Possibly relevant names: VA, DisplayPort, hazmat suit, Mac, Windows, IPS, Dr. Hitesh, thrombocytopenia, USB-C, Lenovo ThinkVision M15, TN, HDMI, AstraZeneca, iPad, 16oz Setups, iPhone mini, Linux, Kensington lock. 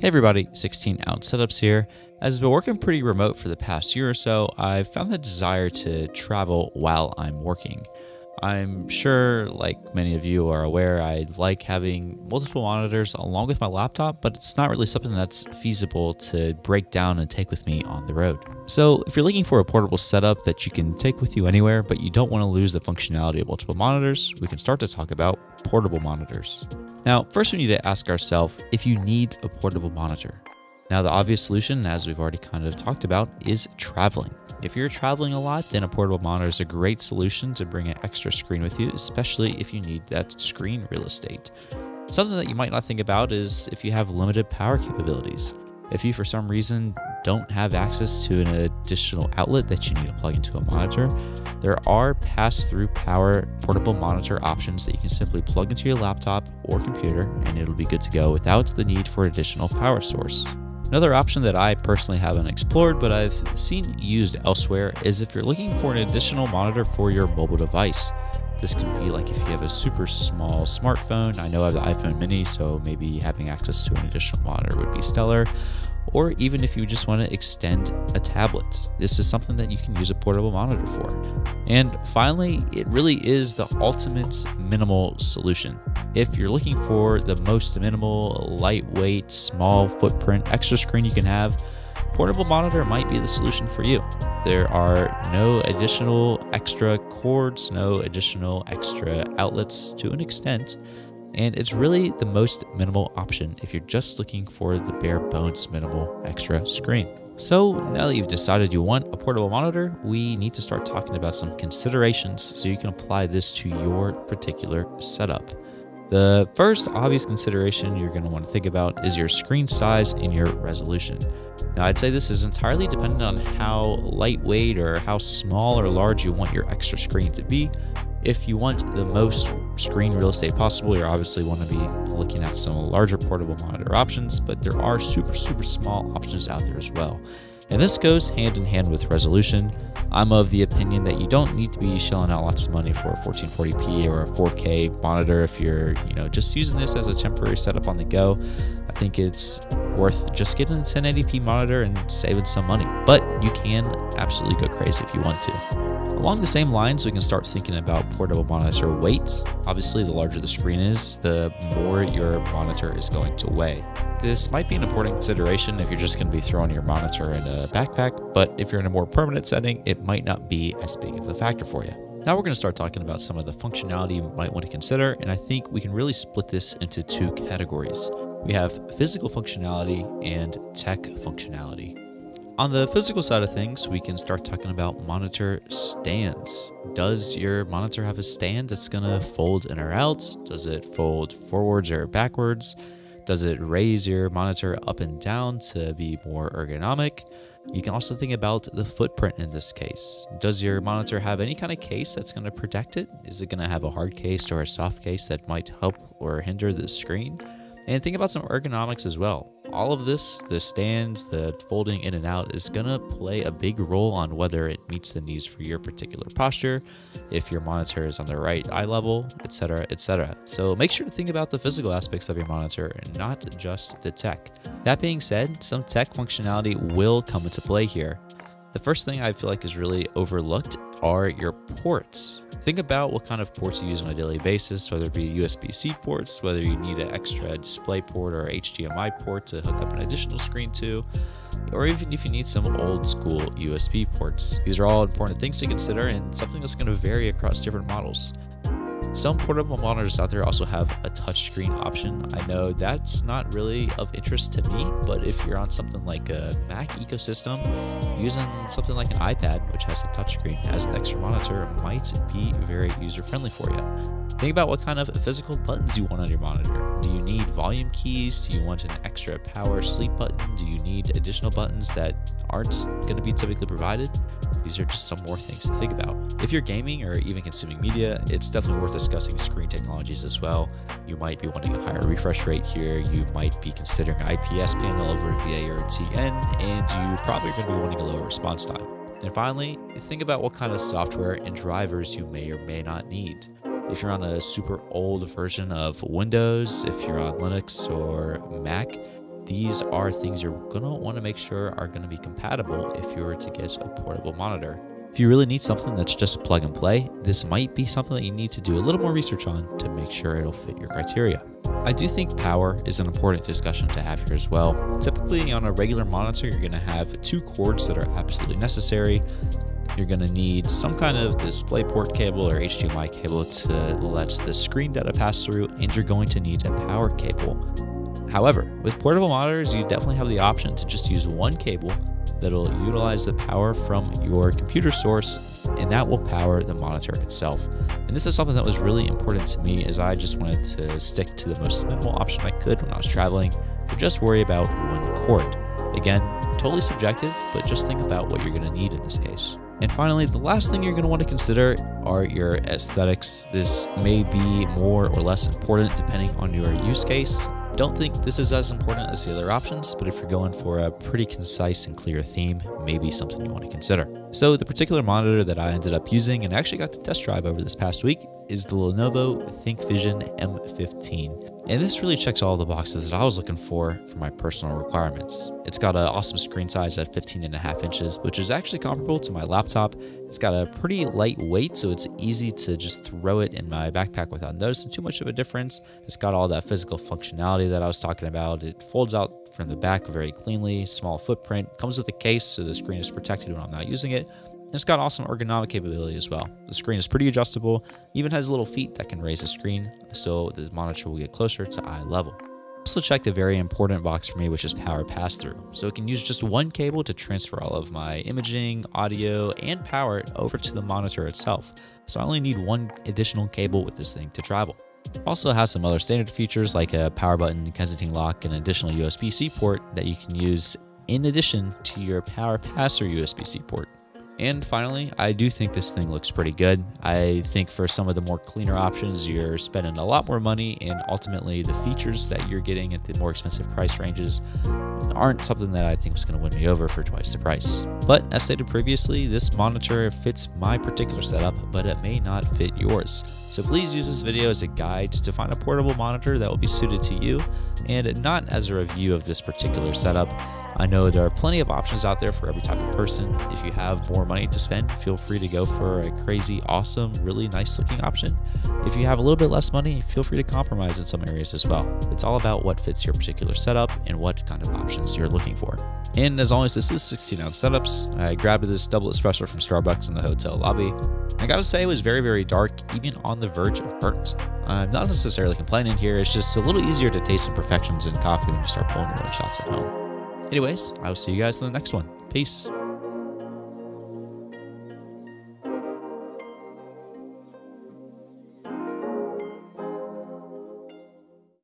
Hey everybody, 16oz Setups here. As I've been working pretty remote for the past year or so, I've found the desire to travel while I'm working. I'm sure, like many of you are aware, I like having multiple monitors along with my laptop, but it's not really something that's feasible to break down and take with me on the road. So if you're looking for a portable setup that you can take with you anywhere, but you don't want to lose the functionality of multiple monitors, we can start to talk about portable monitors. Now, first we need to ask ourselves if you need a portable monitor. Now, the obvious solution, as we've already kind of talked about, is traveling. If you're traveling a lot, then a portable monitor is a great solution to bring an extra screen with you, especially if you need that screen real estate. Something that you might not think about is if you have limited power capabilities. If you, for some reason, don't have access to an additional outlet that you need to plug into a monitor, there are pass-through power portable monitor options that you can simply plug into your laptop or computer, and it'll be good to go without the need for an additional power source. Another option that I personally haven't explored, but I've seen used elsewhere, is if you're looking for an additional monitor for your mobile device. This can be like if you have a super small smartphone. I know I have the iPhone mini, so maybe having access to an additional monitor would be stellar. Or even if you just want to extend a tablet, this is something that you can use a portable monitor for. And finally, it really is the ultimate minimal solution. If you're looking for the most minimal, lightweight, small footprint, extra screen you can have, portable monitor might be the solution for you. There are no additional extra cords, no additional extra outlets to an extent, and it's really the most minimal option if you're just looking for the bare bones minimal extra screen. So now that you've decided you want a portable monitor, we need to start talking about some considerations so you can apply this to your particular setup. The first obvious consideration you're going to want to think about is your screen size and your resolution. Now, I'd say this is entirely dependent on how lightweight or how small or large you want your extra screen to be. If you want the most screen real estate possible, you're obviously want to be looking at some larger portable monitor options, but there are super small options out there as well. And this goes hand in hand with resolution. I'm of the opinion that you don't need to be shelling out lots of money for a 1440p or a 4K monitor if you're, just using this as a temporary setup on the go. I think it's worth just getting a 1080p monitor and saving some money, but you can absolutely go crazy if you want to. Along the same lines, we can start thinking about portable monitor weights. Obviously, the larger the screen is, the more your monitor is going to weigh. This might be an important consideration if you're just going to be throwing your monitor in a backpack, but if you're in a more permanent setting, it might not be as big of a factor for you. Now we're going to start talking about some of the functionality you might want to consider, and I think we can really split this into two categories. We have physical functionality and tech functionality. On the physical side of things, we can start talking about monitor stands. Does your monitor have a stand that's gonna fold in or out? Does it fold forwards or backwards? Does it raise your monitor up and down to be more ergonomic? You can also think about the footprint in this case. Does your monitor have any kind of case that's gonna protect it? Is it gonna have a hard case or a soft case that might help or hinder the screen? And think about some ergonomics as well. All of this, the stands, the folding in and out, is gonna play a big role on whether it meets the needs for your particular posture, if your monitor is on the right eye level, etc., etc. So make sure to think about the physical aspects of your monitor and not just the tech. That being said, some tech functionality will come into play here. The first thing I feel like is really overlooked are your ports. Think about what kind of ports you use on a daily basis, whether it be USB-C ports, whether you need an extra DisplayPort or HDMI port to hook up an additional screen to, or even if you need some old school USB ports. These are all important things to consider and something that's going to vary across different models. Some portable monitors out there also have a touchscreen option. I know that's not really of interest to me, but if you're on something like a Mac ecosystem, using something like an iPad, which has a touchscreen as an extra monitor, might be very user-friendly for you. Think about what kind of physical buttons you want on your monitor. Do you need volume keys? Do you want an extra power sleep button? Do you need additional buttons that aren't going to be typically provided? These are just some more things to think about. If you're gaming or even consuming media, it's definitely worth discussing screen technologies as well. You might be wanting a higher refresh rate here. You might be considering an IPS panel over VA or TN, and you probably are going to be wanting a lower response time. And finally, think about what kind of software and drivers you may or may not need. If you're on a super old version of Windows, if you're on Linux or Mac, These are things you're going to want to make sure are going to be compatible if you were to get a portable monitor. If you really need something that's just plug and play, this might be something that you need to do a little more research on to make sure it'll fit your criteria. I do think power is an important discussion to have here as well. Typically on a regular monitor, you're going to have two cords that are absolutely necessary. You're going to need some kind of DisplayPort cable or HDMI cable to let the screen data pass through, and you're going to need a power cable. However, with portable monitors, you definitely have the option to just use one cable that'll utilize the power from your computer source, and that will power the monitor itself. And this is something that was really important to me, as I just wanted to stick to the most minimal option I could when I was traveling, or just worry about one cord. Again, totally subjective, but just think about what you're going to need in this case. And finally, the last thing you're going to want to consider are your aesthetics. This may be more or less important depending on your use case. Don't think this is as important as the other options, but if you're going for a pretty concise and clear theme, maybe something you want to consider. So the particular monitor that I ended up using and actually got to test drive over this past week is the Lenovo ThinkVision M15. And this really checks all the boxes that I was looking for my personal requirements. It's got an awesome screen size at 15.5 inches, which is actually comparable to my laptop. It's got a pretty light weight, so it's easy to just throw it in my backpack without noticing too much of a difference. It's got all that physical functionality that I was talking about. It folds out from the back very cleanly, small footprint, comes with a case so the screen is protected when I'm not using it. It's got awesome ergonomic capability as well. The screen is pretty adjustable, even has little feet that can raise the screen, so this monitor will get closer to eye level. Also check the very important box for me, which is power pass-through. So it can use just one cable to transfer all of my imaging, audio, and power over to the monitor itself. So I only need one additional cable with this thing to travel. Also has some other standard features like a power button, Kensington lock, and an additional USB-C port that you can use in addition to your power pass-through USB-C port. And finally, I do think this thing looks pretty good. I think for some of the more cleaner options, you're spending a lot more money, and ultimately the features that you're getting at the more expensive price ranges aren't something that I think is going to win me over for twice the price. But as stated previously, this monitor fits my particular setup, but it may not fit yours. So please use this video as a guide to find a portable monitor that will be suited to you, and not as a review of this particular setup. I know there are plenty of options out there for every type of person. If you have more money to spend, feel free to go for a crazy, awesome, really nice looking option. If you have a little bit less money, feel free to compromise in some areas as well. It's all about what fits your particular setup and what kind of options you're looking for. And as always, this is 16oz Setups. I grabbed this double espresso from Starbucks in the hotel lobby. I gotta say, it was very, very dark, even on the verge of burnt. I'm not necessarily complaining here. It's just a little easier to taste imperfections in coffee when you start pulling your own shots at home. Anyways, I will see you guys in the next one. Peace.